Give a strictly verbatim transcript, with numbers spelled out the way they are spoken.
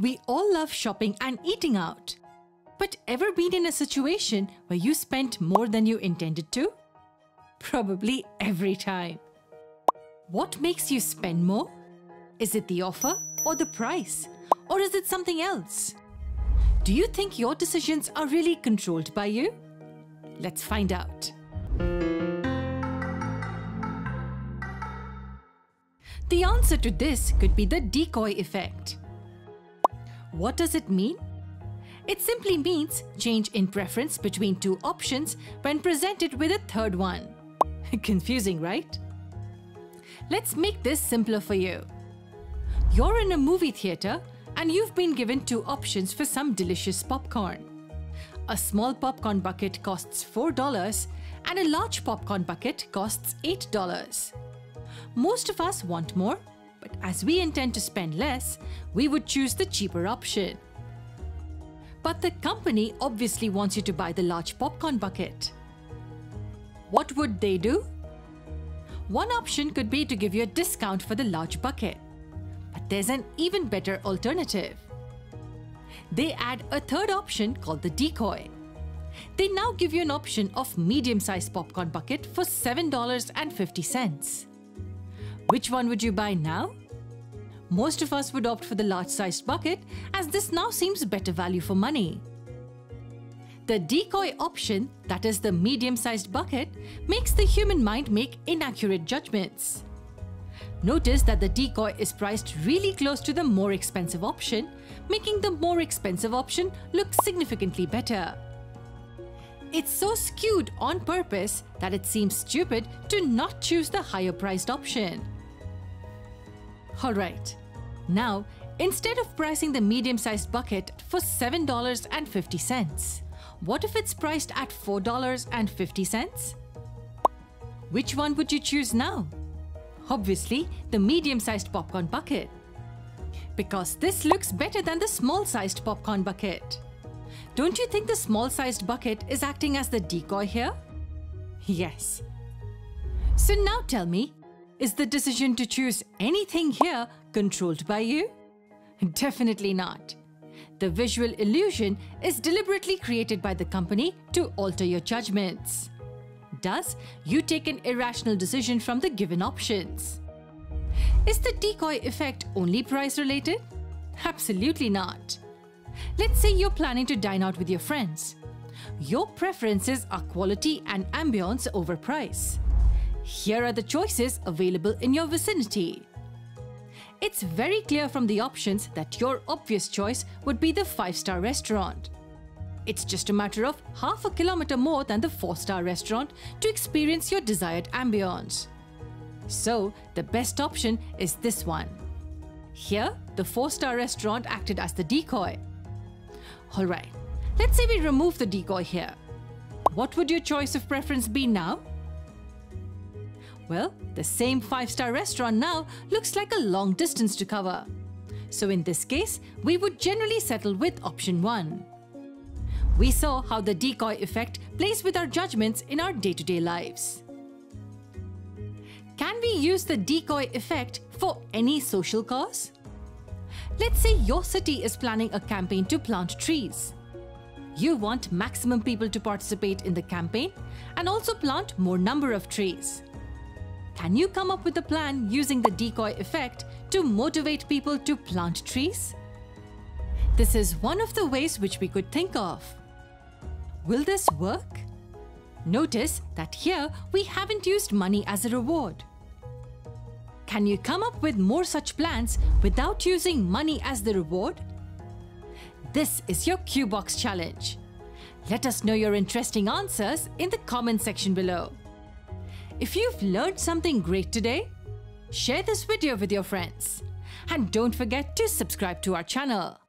We all love shopping and eating out. But ever been in a situation where you spent more than you intended to? Probably every time. What makes you spend more? Is it the offer or the price? Or is it something else? Do you think your decisions are really controlled by you? Let's find out. The answer to this could be the decoy effect. What does it mean? It simply means change in preference between two options when presented with a third one. Confusing, right? Let's make this simpler for you. You're in a movie theater and you've been given two options for some delicious popcorn. A small popcorn bucket costs four dollars and a large popcorn bucket costs eight dollars. Most of us want more, but as we intend to spend less, we would choose the cheaper option. But the company obviously wants you to buy the large popcorn bucket. What would they do? One option could be to give you a discount for the large bucket. But there's an even better alternative. They add a third option called the decoy. They now give you an option of medium-sized popcorn bucket for seven dollars and fifty cents. Which one would you buy now? Most of us would opt for the large-sized bucket as this now seems better value for money. The decoy option, that is the medium-sized bucket, makes the human mind make inaccurate judgments. Notice that the decoy is priced really close to the more expensive option, making the more expensive option look significantly better. It's so skewed on purpose that it seems stupid to not choose the higher-priced option. Alright, now instead of pricing the medium-sized bucket for seven dollars and fifty cents, what if it's priced at four dollars and fifty cents? Which one would you choose now? Obviously, the medium-sized popcorn bucket. Because this looks better than the small-sized popcorn bucket. Don't you think the small-sized bucket is acting as the decoy here? Yes. So now tell me, is the decision to choose anything here controlled by you? Definitely not. The visual illusion is deliberately created by the company to alter your judgments. Thus, you take an irrational decision from the given options. Is the decoy effect only price-related? Absolutely not. Let's say you're planning to dine out with your friends. Your preferences are quality and ambience over price. Here are the choices available in your vicinity. It's very clear from the options that your obvious choice would be the five-star restaurant. It's just a matter of half a kilometer more than the four-star restaurant to experience your desired ambience. So, the best option is this one. Here, the four-star restaurant acted as the decoy. Alright, let's say we remove the decoy here. What would your choice of preference be now? Well, the same five-star restaurant now looks like a long distance to cover. So in this case, we would generally settle with option one. We saw how the decoy effect plays with our judgments in our day-to-day lives. Can we use the decoy effect for any social cause? Let's say your city is planning a campaign to plant trees. You want maximum people to participate in the campaign and also plant more number of trees. Can you come up with a plan using the decoy effect to motivate people to plant trees? This is one of the ways which we could think of. Will this work? Notice that here we haven't used money as a reward. Can you come up with more such plans without using money as the reward? This is your K Y U Box challenge. Let us know your interesting answers in the comment section below. If you've learned something great today, share this video with your friends. And don't forget to subscribe to our channel.